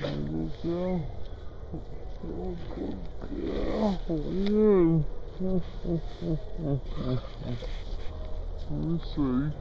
Let me see.